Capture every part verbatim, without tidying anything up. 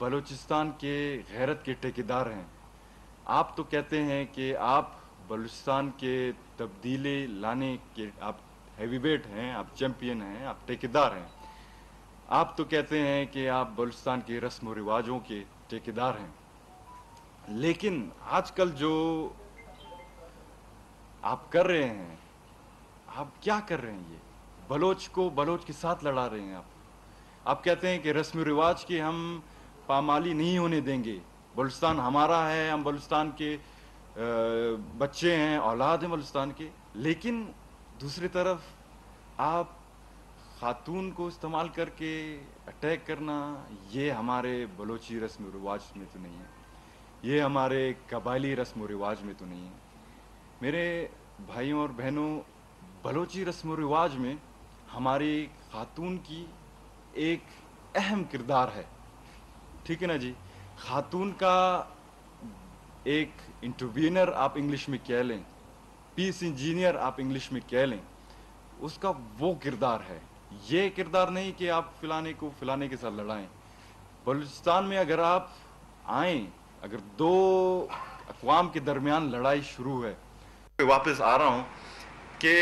बलूचिस्तान के गैरत के ठेकेदार हैं। आप तो कहते हैं कि आप बलूचिस्तान के तब्दीली लाने के आप हैवीवेट हैं, आप चैम्पियन हैं, आप ठेकेदार हैं। आप तो कहते हैं कि आप बलूचिस्तान के रस्म व रिवाजों के ठेकेदार हैं, लेकिन आजकल जो आप कर रहे हैं, आप क्या कर रहे हैं? ये बलोच को बलोच के साथ लड़ा रहे हैं। आप आप कहते हैं कि रस्म रिवाज के हम पामाली नहीं होने देंगे, बलूचिस्तान हमारा है, हम बलूचिस्तान के बच्चे हैं, औलाद हैं बलूचिस्तान के। लेकिन दूसरी तरफ आप खातून को इस्तेमाल करके अटैक करना, ये हमारे बलोची रस्म रिवाज में तो नहीं है, ये हमारे कबायली रस्म रिवाज में तो नहीं है। मेरे भाइयों और बहनों, बलोची रस्म रिवाज में हमारी खातून की एक अहम किरदार है, ठीक है ना जी। खातून का एक इंटरवीनर आप इंग्लिश में कह लें, पीस इंजीनियर आप इंग्लिश में कह लें, उसका वो किरदार है। ये किरदार नहीं कि आप फ़िलाने को फ़िलाने के साथ लड़ाएं। बलूचिस्तान में अगर आप आएं, अगर दो अक़वाम के दरमियान लड़ाई शुरू है, वापस आ रहा हूँ कि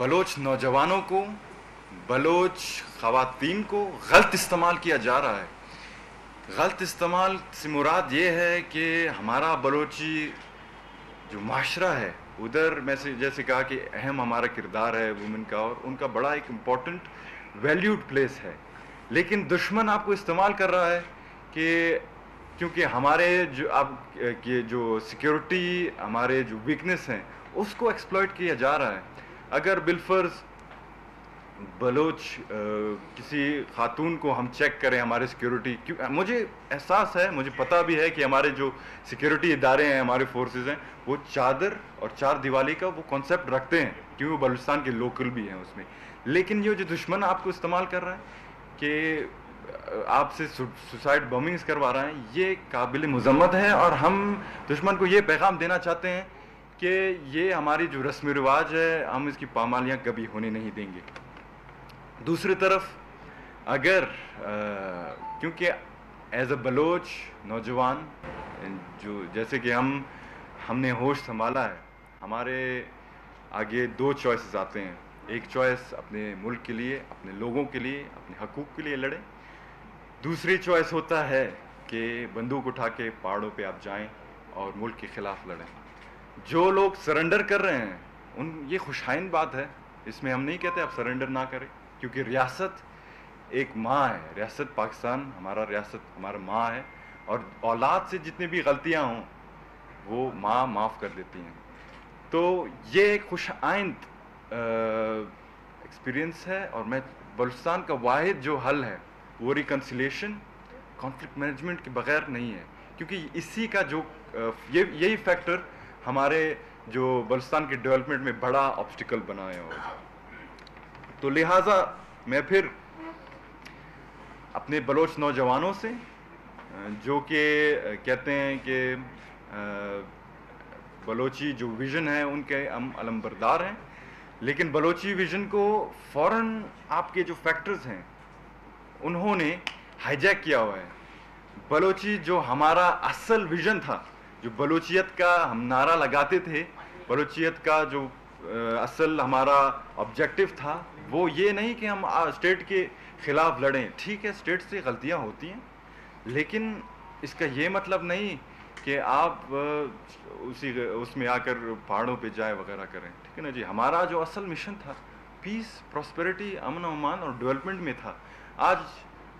बलोच नौजवानों को, बलोच ख़वातीन को गलत इस्तेमाल किया जा रहा है। गलत इस्तेमाल से मुराद ये है कि हमारा बलोची जो माशरा है, उधर मैं से जैसे कहा कि अहम हमारा किरदार है वुमेन का, और उनका बड़ा एक इम्पॉर्टेंट वैल्यूड प्लेस है। लेकिन दुश्मन आपको इस्तेमाल कर रहा है कि क्योंकि हमारे जो आप के जो सिक्योरिटी, हमारे जो वीकनेस हैं, उसको एक्सप्लॉइट किया जा रहा है। अगर बिलफर्ज बलोच आ, किसी खातून को हम चेक करें हमारे सिक्योरिटी, क्यों मुझे एहसास है, मुझे पता भी है कि हमारे जो सिक्योरिटी इदारे हैं, हमारे फोर्सेस हैं, वो चादर और चार दीवाली का वो कॉन्सेप्ट रखते हैं, क्योंकि वो बलूचिस्तान के लोकल भी हैं उसमें। लेकिन ये जो दुश्मन आपको इस्तेमाल कर रहा है कि आपसे सुसाइड बॉम्बिंग्स करवा रहा है, ये काबिल मजम्मत है। और हम दुश्मन को ये पैगाम देना चाहते हैं कि ये हमारी जो रस्म रिवाज है, हम इसकी पामालियाँ कभी होने नहीं देंगे। दूसरी तरफ अगर क्योंकि एज अ बलोच नौजवान जो जैसे कि हम हमने होश संभाला है, हमारे आगे दो चॉइसेस आते हैं। एक चॉइस अपने मुल्क के लिए, अपने लोगों के लिए, अपने हकूक़ के लिए लड़ें। दूसरी चॉइस होता है कि बंदूक उठा के पहाड़ों पे आप जाएं और मुल्क के ख़िलाफ़ लड़ें। जो लोग सरेंडर कर रहे हैं उन ये खुशहाइन बात है, इसमें हम नहीं कहते आप सरेंडर ना करें, क्योंकि रियासत एक माँ है, रियासत पाकिस्तान हमारा, रियासत हमारा माँ है, और औलाद से जितनी भी गलतियाँ हों वो माँ माफ़ कर देती हैं। तो ये एक खुशआइंद एक्सपीरियंस है। और मैं बलूचिस्तान का वाहिद जो हल है वो रिकन्सिलिएशन, कॉन्फ्लिक्ट मैनेजमेंट के बगैर नहीं है, क्योंकि इसी का जो ये यही फैक्टर हमारे जो बलूचिस्तान के डेवलपमेंट में बड़ा ऑब्स्टिकल बना है। और तो लिहाजा मैं फिर अपने बलोच नौजवानों से जो कि कहते हैं कि बलोची जो विज़न है उनके हम अलमबरदार हैं, लेकिन बलोची विज़न को फ़ौरन आपके जो फैक्टर्स हैं उन्होंने हाईजैक किया हुआ है। बलोची जो हमारा असल विज़न था, जो बलोचियत का हम नारा लगाते थे, बलोचियत का जो असल हमारा ऑब्जेक्टिव था, वो ये नहीं कि हम स्टेट के ख़िलाफ़ लड़ें। ठीक है, स्टेट से गलतियां होती हैं, लेकिन इसका ये मतलब नहीं कि आप उसी उसमें आकर पहाड़ों पे जाए वगैरह करें, ठीक है ना जी। हमारा जो असल मिशन था पीस, प्रॉस्पेरिटी, अमन अमान और डेवलपमेंट में था। आज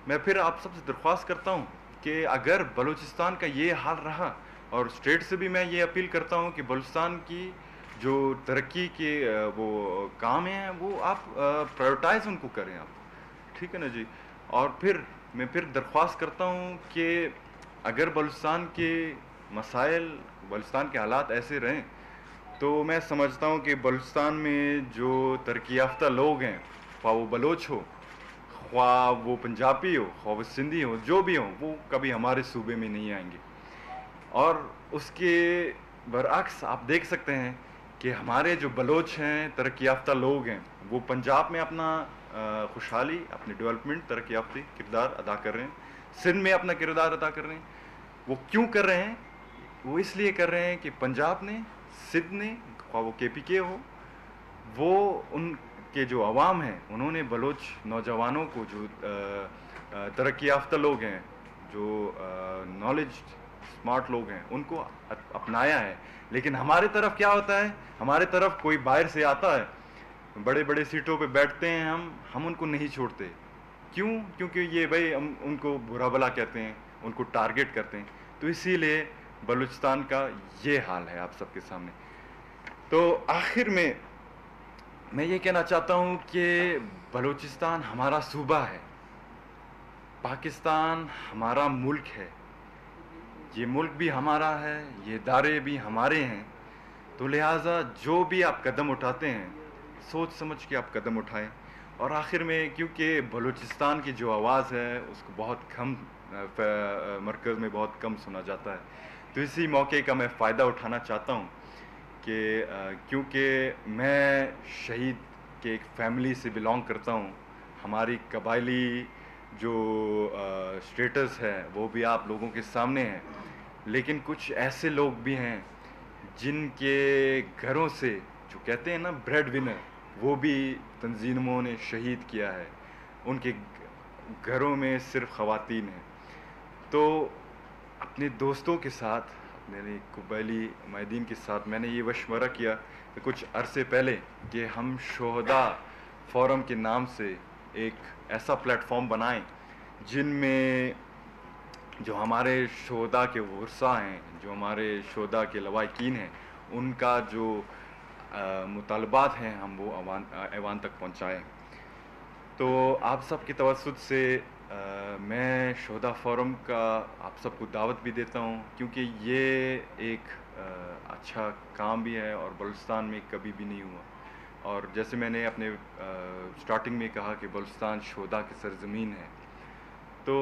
मैं फिर आप सबसे दरख्वास्त करता हूँ कि अगर बलूचिस्तान का ये हाल रहा, और स्टेट से भी मैं ये अपील करता हूँ कि बलूचिस्तान की जो तरक्की के वो काम हैं वो आप प्रायोरिटाइज उनको करें आप, ठीक है ना जी। और फिर मैं फिर दरख्वास्त करता हूँ कि अगर बलूचिस्तान के मसाइल, बलूचिस्तान के हालात ऐसे रहें, तो मैं समझता हूँ कि बलूचिस्तान में जो तरक्की याफ्ता लोग हैं, ख्वा वो बलोच हो, ख्वा वो पंजाबी हो, ख्वा वो सिंधी हो, जो भी हो, वो कभी हमारे सूबे में नहीं आएंगे। और उसके बरअक्स आप देख सकते हैं कि हमारे जो बलोच हैं, तरक्की याफ्ता लोग हैं, वो पंजाब में अपना खुशहाली, अपने डेवलपमेंट, तरक्की याफ्ती किरदार अदा कर रहे हैं। सिंध में अपना किरदार अदा कर रहे हैं। वो क्यों कर रहे हैं? वो इसलिए कर रहे हैं कि पंजाब ने, सिंध ने, ख्वाह वो के पी के हो, वो उनके जो आवाम हैं, उन्होंने बलोच नौजवानों को, जो तरक्की याफ्ता लोग हैं, जो नॉलेज स्मार्ट लोग हैं, उनको अपनाया है। लेकिन हमारे तरफ क्या होता है, हमारे तरफ कोई बाहर से आता है, बड़े बड़े सीटों पे बैठते हैं, हम हम उनको नहीं छोड़ते। क्यों? क्योंकि ये भाई हम उनको बुरा भला कहते हैं, उनको टारगेट करते हैं। तो इसीलिए बलूचिस्तान का ये हाल है आप सबके सामने। तो आखिर में मैं ये कहना चाहता हूँ कि बलूचिस्तान हमारा सूबा है, पाकिस्तान हमारा मुल्क है, ये मुल्क भी हमारा है, ये दारे भी हमारे हैं। तो लिहाजा जो भी आप कदम उठाते हैं, सोच समझ के आप कदम उठाएं। और आखिर में, क्योंकि बलूचिस्तान की जो आवाज़ है उसको बहुत कम मरकज़ में बहुत कम सुना जाता है, तो इसी मौके का मैं फ़ायदा उठाना चाहता हूँ कि क्योंकि मैं शहीद के एक फैमिली से बिलोंग करता हूँ, हमारी कबायली जो स्टेटस है वो भी आप लोगों के सामने है। लेकिन कुछ ऐसे लोग भी हैं जिनके घरों से, जो कहते हैं ना ब्रेड विनर, वो भी तंजीमों ने शहीद किया है, उनके घरों में सिर्फ ख़वातीन हैं। तो अपने दोस्तों के साथ, अपने कबायली मायदीन के साथ मैंने ये मशवरा किया तो कुछ अरसे पहले कि हम शोहदा फोरम के नाम से एक ऐसा प्लेटफॉर्म बनाएं जिनमें जो हमारे शोहदा के वर्सा हैं, जो हमारे शोहदा के लवाकिन हैं, उनका जो मुतालबात हैं हम वो अवान ऐवान तक पहुँचाएँ। तो आप सब के तवसुद से आ, मैं शोहदा फोरम का आप सबको दावत भी देता हूँ, क्योंकि ये एक आ, अच्छा काम भी है और बलूचिस्तान में कभी भी नहीं हुआ। और जैसे मैंने अपने स्टार्टिंग में कहा कि बलूचिस्तान शोहदा की सरजमीन है, तो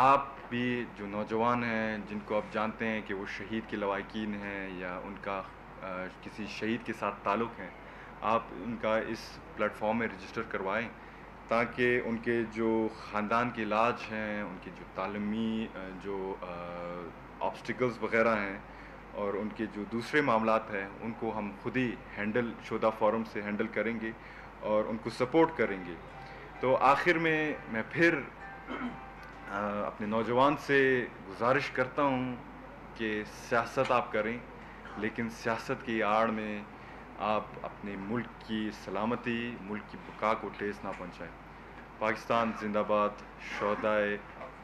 आप भी जो नौजवान हैं, जिनको आप जानते हैं कि वो शहीद के लवाकिन हैं या उनका आ, किसी शहीद के साथ ताल्लुक़ है, आप उनका इस प्लेटफॉर्म में रजिस्टर करवाएं ताकि उनके जो ख़ानदान के इलाज हैं, उनकी जो तालीमी जो ऑब्स्टिकल्स वग़ैरह हैं और उनके जो दूसरे मामलात हैं, उनको हम खुद ही हैंडल शोहदा फोरम से हैंडल करेंगे और उनको सपोर्ट करेंगे। तो आखिर में मैं फिर आ, अपने नौजवान से गुजारिश करता हूँ कि सियासत आप करें, लेकिन सियासत की आड़ में आप अपने मुल्क की सलामती, मुल्क की बका को ठेस ना पहुँचाएँ। पाकिस्तान जिंदाबाद, शोहदाए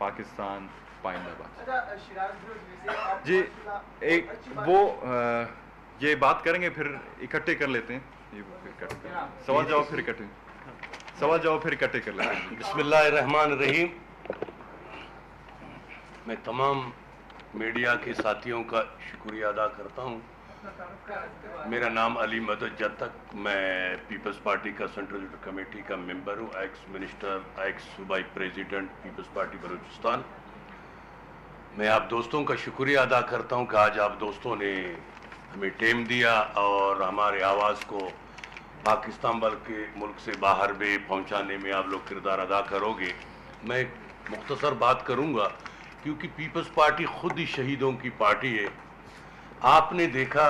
पाकिस्तान पाइंदाबाद। जी एक वो आ, ये बात करेंगे, फिर इकट्ठे कर लेते हैं, ये फिर इकट्ठे सवाल जवाब फिर इकट्ठे सवाल जवाब फिर इकट्ठे कर लेते हैं। बिस्मिल्लाहिर्रहमानिर्रहीम। मैं तमाम मीडिया के साथियों का शुक्रिया अदा करता हूँ। मेरा नाम अली मदद जतक, मैं पीपल्स पार्टी का सेंट्रल कमेटी का मेंबर हूँ, एक्स मिनिस्टर, एक्स सूबाई प्रेसिडेंट पीपल्स पार्टी बलूचिस्तान। मैं आप दोस्तों का शुक्रिया अदा करता हूं कि आज आप दोस्तों ने हमें टाइम दिया और हमारे आवाज़ को पाकिस्तान बल्कि मुल्क से बाहर भी पहुंचाने में आप लोग किरदार अदा करोगे। मैं एक मुख्तसर बात करूंगा, क्योंकि पीपल्स पार्टी खुद ही शहीदों की पार्टी है। आपने देखा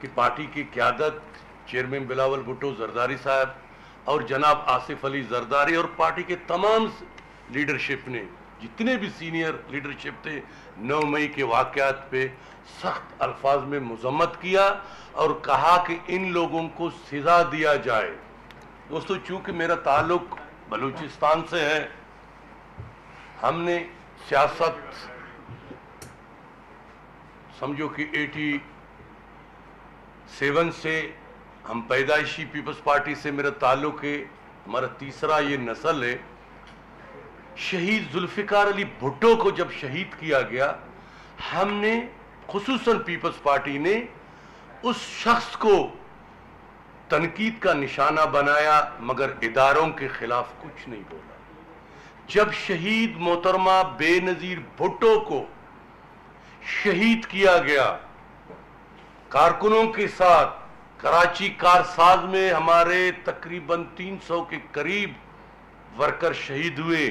कि पार्टी की क़यादत चेयरमैन बिलावल भुट्टो जरदारी साहब और जनाब आसिफ अली जरदारी और पार्टी के तमाम लीडरशिप ने, जितने भी सीनियर लीडरशिप थे, नौ मई के वाक़यात पे सख्त अल्फाज में मजम्मत किया और कहा कि इन लोगों को सज़ा दिया जाए। दोस्तों, चूँकि मेरा ताल्लुक बलूचिस्तान से है, हमने सियासत समझो कि एटी सेवन से, हम पैदाइशी पीपल्स पार्टी से मेरा ताल्लुक है, हमारा तीसरा ये नस्ल है। शहीद जुल्फ़िकार अली भुट्टो को जब शहीद किया गया, हमने खुसूसन पीपल्स पार्टी ने उस शख्स को तनकीद का निशाना बनाया, मगर इदारों के खिलाफ कुछ नहीं बोला। जब शहीद मोहतरमा बेनज़ीर भुट्टो को शहीद किया गया, कारकुनों के साथ कराची कारसाज में हमारे तकरीबन तीन सौ के करीब वर्कर शहीद हुए।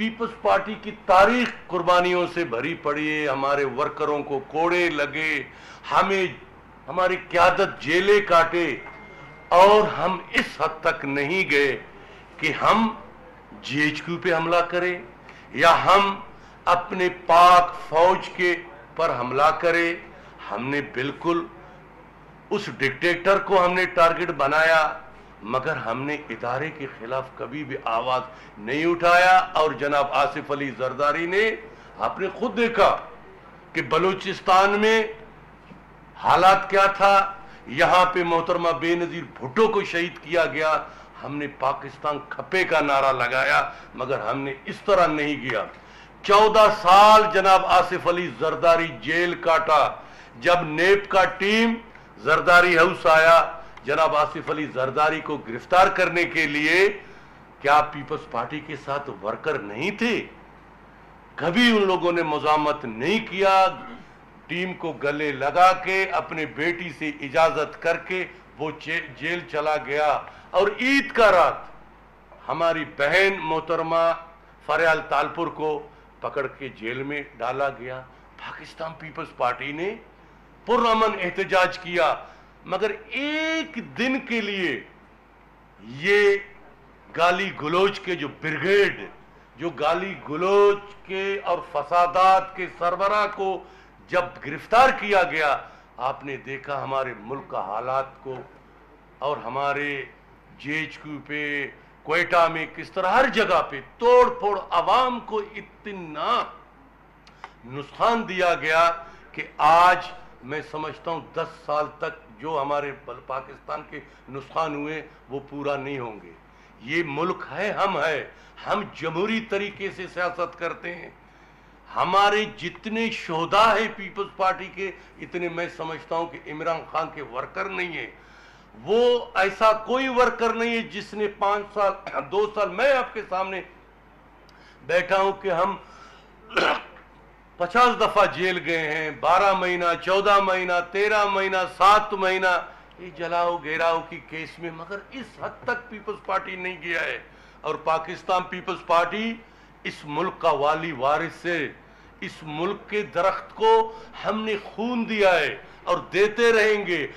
पीपल्स पार्टी की तारीख कुर्बानियों से भरी पड़ी है। हमारे वर्करों को कोड़े लगे, हमें हमारी क्यादत जेलें काटे, और हम इस हद तक नहीं गए कि हम जी एच क्यू पे हमला करें या हम अपने पाक फौज के पर हमला करें। हमने बिल्कुल उस डिक्टेटर को हमने टारगेट बनाया, मगर हमने इदारे के खिलाफ कभी भी आवाज नहीं उठाया। और जनाब आसिफ अली जरदारी ने, आपने खुद देखा कि बलूचिस्तान में हालात क्या था, यहाँ पे मोहतरमा बेनजीर भुट्टो को शहीद किया गया। हमने पाकिस्तान खपे का नारा लगाया, मगर हमने इस तरह नहीं किया। चौदह साल जनाब आसिफ अली जरदारी जेल काटा। जब नेप का टीम जरदारी हाउस आया, जनाब आसिफ अली जरदारी को गिरफ्तार करने के लिए, क्या पीपल्स पार्टी के साथ वर्कर नहीं थे? कभी उन लोगों ने मुजामत नहीं किया। टीम को गले लगा के अपने बेटी से इजाजत करके वो जेल चला गया। और ईद का रात हमारी बहन मोहतरमा फरियाल तालपुर को पकड़ के जेल में डाला गया। पाकिस्तान पीपल्स पार्टी ने पुरअमन एहतजाज किया, मगर एक दिन के लिए ये गाली गलोच के जो ब्रिगेड, जो गाली गलोच के और फसादात के सरबरा को जब गिरफ्तार किया गया, आपने देखा हमारे मुल्क का हालात को और हमारे जी एच क्यू पे, क्वेटा में, किस तरह हर जगह पे तोड़ फोड़, आवाम को इतना नुकसान दिया गया कि आज मैं समझता हूँ दस साल तक जो हमारे पाकिस्तान के नुकसान हुए वो पूरा नहीं होंगे। ये मुल्क है, हम है, हम जमहूरी तरीके से सियासत करते हैं। हमारे जितने शोहदा है पीपल्स पार्टी के, इतने मैं समझता हूँ कि इमरान खान के वर्कर नहीं है। वो ऐसा कोई वर्कर नहीं है जिसने पाँच साल दो साल मैं आपके सामने बैठा हूं कि हम पचास दफा जेल गए हैं, बारह महीना, चौदह महीना, तेरह महीना, सात महीना, ये जलाओ घेराओ की केस में, मगर इस हद तक पीपल्स पार्टी नहीं गया है। और पाकिस्तान पीपल्स पार्टी इस मुल्क का वाली वारिस है। इस मुल्क के दरख्त को हमने खून दिया है और देते रहेंगे।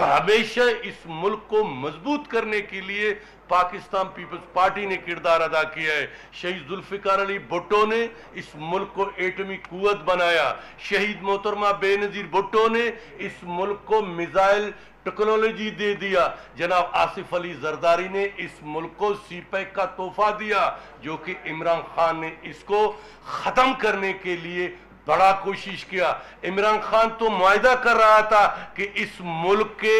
हमेशा इस मुल्क को मजबूत करने के लिए पाकिस्तान पीपल्स पार्टी ने किरदार अदा किया है। शहीद जुल्फिकार अली भुट्टो ने इस मुल्क को एटमी कुवत बनाया। शहीद मोहतरमा बेनजीर भुट्टो ने इस मुल्क को मिसाइल टेक्नोलॉजी दे दिया। जनाब आसिफ अली जरदारी ने इस मुल्क को सीपैक का तोहफा दिया, जो कि इमरान खान ने इसको ख़त्म करने के लिए बड़ा कोशिश किया। इमरान खान तो मुआहदा कर रहा था कि इस मुल्क के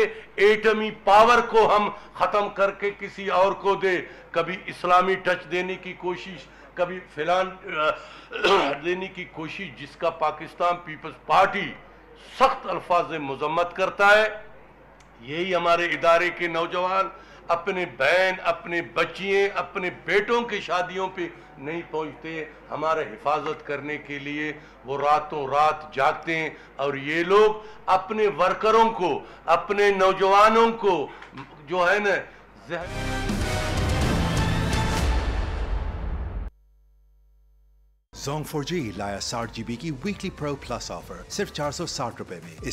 एटमी पावर को हम ख़त्म करके किसी और को दे। कभी इस्लामी टच देने की कोशिश, कभी फिलान देने की कोशिश, जिसका पाकिस्तान पीपल्स पार्टी सख्त अल्फाज मजम्मत करता है। यही हमारे इदारे के नौजवान अपने बहन, अपने बच्चियाँ, अपने बेटों की शादियों पे नहीं पहुँचते। हमारे हिफाजत करने के लिए वो रातों रात जागते हैं। और ये लोग अपने वर्करों को, अपने नौजवानों को जो है ना ज़ोंग फोर जी लाया साठ G B weekly pro plus offer ऑफर सिर्फ चार सौ साठ रुपए में।